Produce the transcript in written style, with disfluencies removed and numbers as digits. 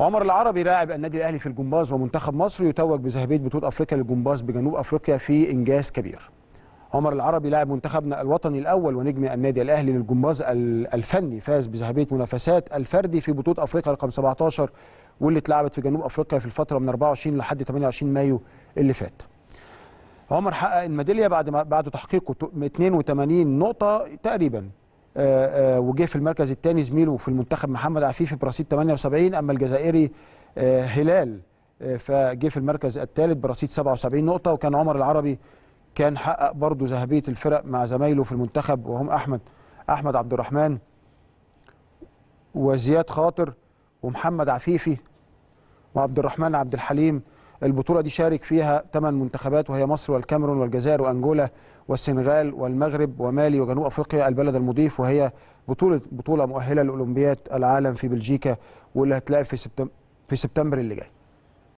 عمر العربي لاعب النادي الأهلي في الجمباز ومنتخب مصر يتوج بذهبية بطولة أفريقيا للجمباز بجنوب أفريقيا في إنجاز كبير. عمر العربي لاعب منتخبنا الوطني الأول ونجم النادي الأهلي للجمباز الفني، فاز بذهبية منافسات الفردي في بطولة أفريقيا رقم 17 واللي اتلعبت في جنوب أفريقيا في الفترة من 24 لحد 28 مايو اللي فات. عمر حقق الميدالية بعد تحقيقه 82 نقطة تقريبا، وجه في المركز الثاني زميله في المنتخب محمد عفيفي برصيد 78، أما الجزائري هلال فجه في المركز الثالث برصيد 77 نقطة. وكان عمر العربي كان حقق برضه ذهبية الفرق مع زمايله في المنتخب وهم احمد عبد الرحمن وزياد خاطر ومحمد عفيفي وعبد الرحمن عبد الحليم. البطولة دي شارك فيها 8 منتخبات وهي مصر والكاميرون والجزائر وأنجولا والسنغال والمغرب ومالي وجنوب أفريقيا البلد المضيف، وهي بطولة مؤهلة لأولمبياد العالم في بلجيكا واللي هتلاقي في سبتمبر اللي جاي.